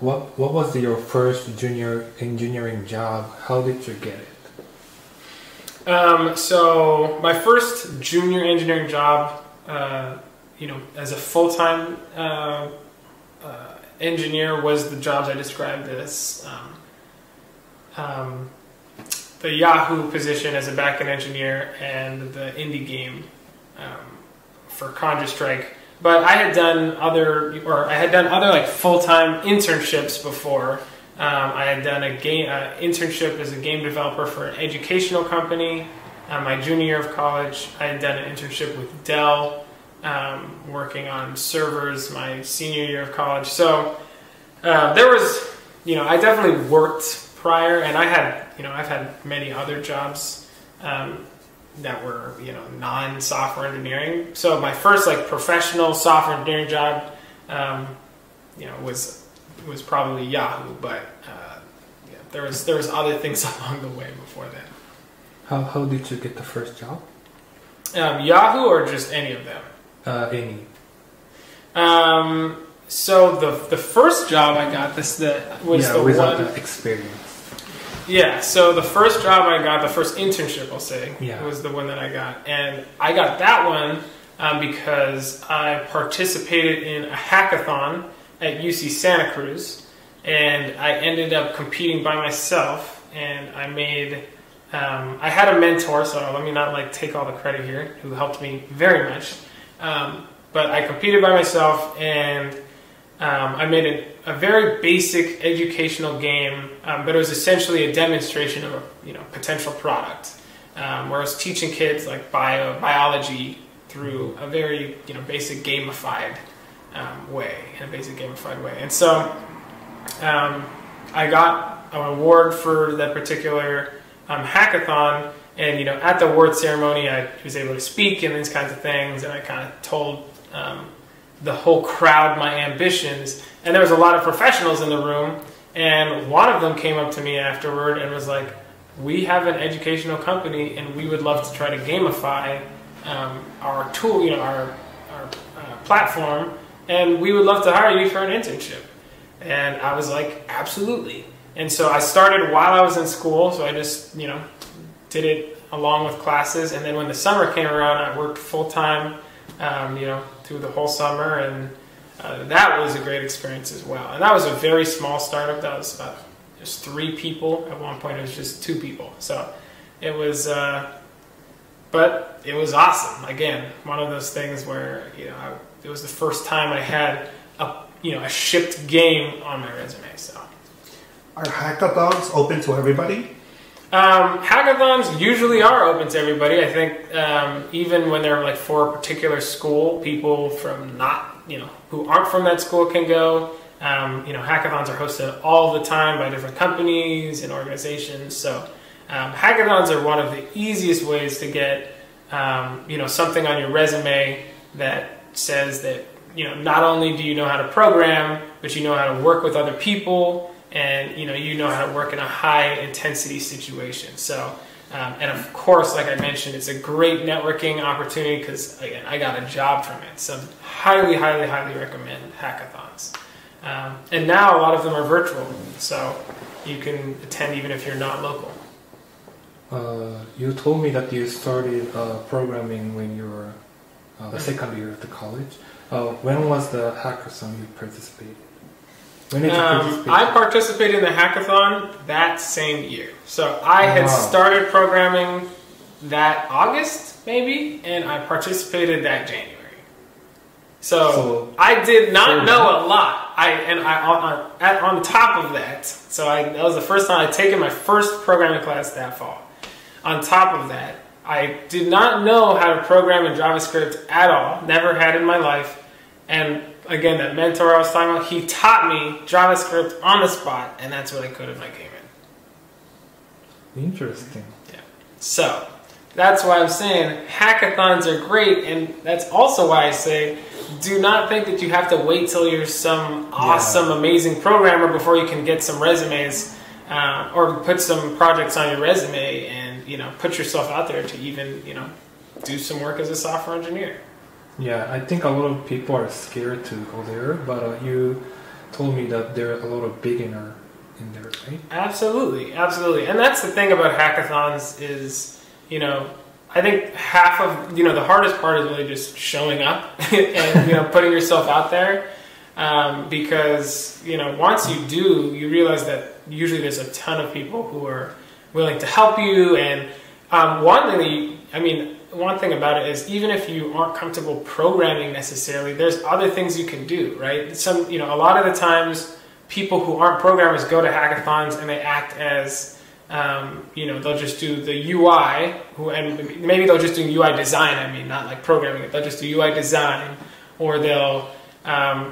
What was your first junior engineering job? How did you get it? So my first junior engineering job, you know, as a full-time engineer, was the jobs I described as the Yahoo! Position as a back-end engineer and the indie game for Conjure Strike. But I had done other, like full-time internships before. I had done a game internship as a game developer for an educational company. My junior year of college, I had done an internship with Dell, working on servers. My senior year of college, so there was, you know, I definitely worked prior, and I had, you know, I've had many other jobs that were, you know, non-software engineering. So my first like professional software engineering job, you know, was probably Yahoo, but yeah, there was other things along the way before that. How did you get the first job? Yahoo or just any of them? Any. So the first job I got so the first job I got, the first internship, I'll say, was the one that I got. And I got that one because I participated in a hackathon at UC Santa Cruz. And I ended up competing by myself. And I made, I had a mentor, so let me not like take all the credit here, who helped me very much. But I competed by myself, and I made a very basic educational game, but it was essentially a demonstration of a, you know, potential product, where I was teaching kids like biology through a very, you know, basic gamified way, And so I got an award for that particular hackathon, and you know, at the award ceremony, I was able to speak and these kinds of things, and I kind of told the whole crowd my ambitions, and there was a lot of professionals in the room, and one of them came up to me afterward and was like, we have an educational company and we would love to try to gamify our tool, you know, our platform, and we would love to hire you for an internship. And I was like, absolutely. And so I started while I was in school, so I just, you know, did it along with classes, and then when the summer came around, I worked full-time, you know, through the whole summer, and that was a great experience as well. And that was a very small startup. That was about just 3 people. At one point, it was just 2 people. So it was, but it was awesome. Again, one of those things where, you know, it was the first time I had a, you know, a shipped game on my resume. So, are hackathons open to everybody? Hackathons usually are open to everybody. I think even when they're like for a particular school, people from not, you know, who aren't from that school can go. You know, hackathons are hosted all the time by different companies and organizations. So hackathons are one of the easiest ways to get, you know, something on your resume that says that, you know, not only do you know how to program, but you know how to work with other people. And you know how to work in a high-intensity situation. So, and of course, like I mentioned, it's a great networking opportunity because, again, I got a job from it. So highly, highly, highly recommend hackathons. And now a lot of them are virtual, so you can attend even if you're not local. You told me that you started programming when you were the second year of the college. When was the hackathon you participated in? I participated in the hackathon that same year. So I had started programming that August, maybe, and I participated that January. So I did not know a lot. On top of that, so that was the first time I'd taken my first programming class that fall. On top of that, I did not know how to program in JavaScript at all, never had in my life, and again, that mentor I was talking about, he taught me JavaScript on the spot, and that's what I coded my game in. Interesting. Yeah. So, that's why I'm saying hackathons are great, and that's also why I say do not think that you have to wait till you're some awesome, amazing programmer before you can get some resumes or put some projects on your resume and, you know, put yourself out there to even, you know, do some work as a software engineer. Yeah, I think a lot of people are scared to go there, but you told me that there are a lot of beginner in there, right? Absolutely, absolutely. And that's the thing about hackathons is, you know, I think half of, you know, the hardest part is really just showing up and, you know, putting yourself out there. Because, you know, once you do, you realize that usually there's a ton of people who are willing to help you. And one thing that you, I mean, one thing about it is even if you aren't comfortable programming necessarily, there's other things you can do, right? Some, you know, a lot of the times people who aren't programmers go to hackathons and they act as, you know, they'll just do the UI, and maybe they'll just do UI design, I mean, not like programming it, they'll just do UI design, or they'll,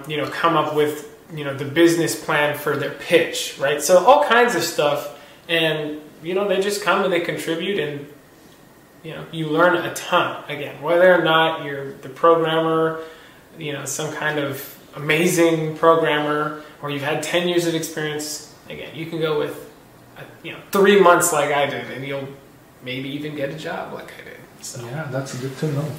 you know, come up with, you know, the business plan for their pitch, right? So all kinds of stuff, and, you know, they just come and they contribute, and, you know, you learn a ton, again, whether or not you're the programmer, you know, some kind of amazing programmer, or you've had 10 years of experience, again, you can go with, you know, 3 months like I did, and you'll maybe even get a job like I did. So yeah, that's good to know.